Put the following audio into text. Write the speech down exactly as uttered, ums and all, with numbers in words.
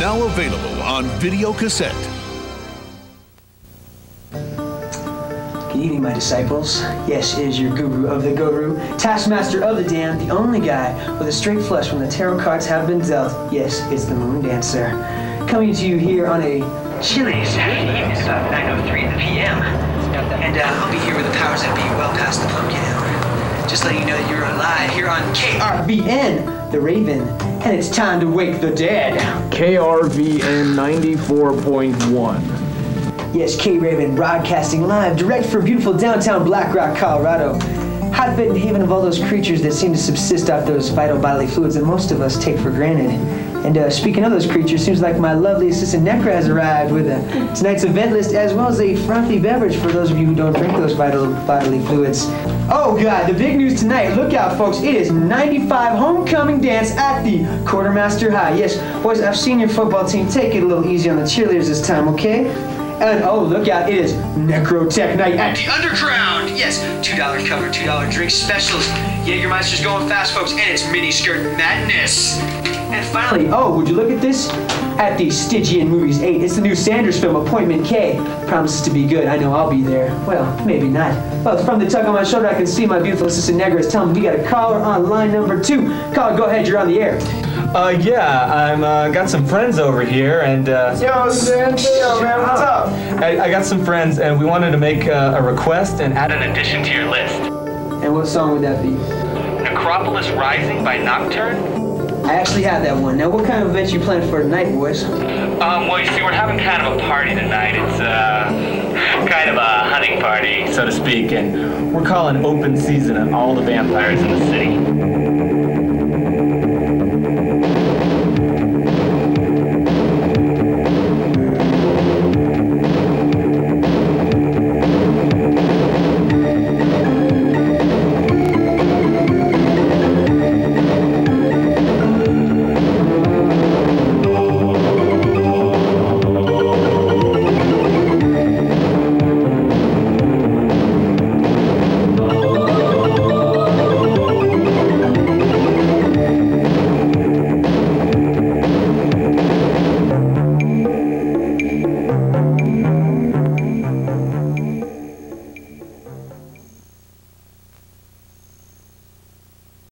Now available on video cassette. Eating, my disciples. Yes, it is your guru of the guru, taskmaster of the damned, the only guy with a straight flush when the tarot cards have been dealt. Yes, it's the Moon Dancer. Coming to you here on a chilly Saturday evening. It's about nine oh three in the p m And uh, I'll be here with the powers that be well past the pumpkin hour. Just letting you know that you're alive here on K R B N, The Raven, and it's time to wake the dead. K R V N ninety-four point one. Yes, K R B N broadcasting live, direct from beautiful downtown Black Rock, Colorado. Hotbed and haven of all those creatures that seem to subsist off those vital bodily fluids that most of us take for granted. And uh, speaking of those creatures, seems like my lovely assistant Necra has arrived with a, tonight's event list, as well as a frothy beverage for those of you who don't drink those vital bodily fluids. Oh God, the big news tonight. Look out, folks. It is ninety-five homecoming dance at the Quartermaster High. Yes, boys, I've seen your football team. Take it a little easy on the cheerleaders this time, okay? And oh, look out, it is Necrotech night at the Underground. Yes, two dollar cover, two dollar drink specials. Yeah, your mind's just going fast, folks, and it's mini skirt madness. And finally, oh, would you look at this? At the Stygian Movies eight, it's the new Sanders film, Appointment K. Promises to be good. I know I'll be there. Well, maybe not. Well, from the tug on my shoulder, I can see my beautiful assistant Negra is telling me we got a caller on line number two. Caller, go ahead, you're on the air. Uh, yeah, I'm, uh, got some friends over here, and, uh... Yo, Sam, yo, man, what's up? I, I got some friends, and we wanted to make uh, a request and add an addition to your list. And what song would that be? Necropolis Rising by Nocturne? I actually have that one. Now, what kind of event you planning for tonight, boys? Um, well, you see, we're having kind of a party tonight. It's, uh, kind of a hunting party, so to speak, and we're calling open season on all the vampires in the city.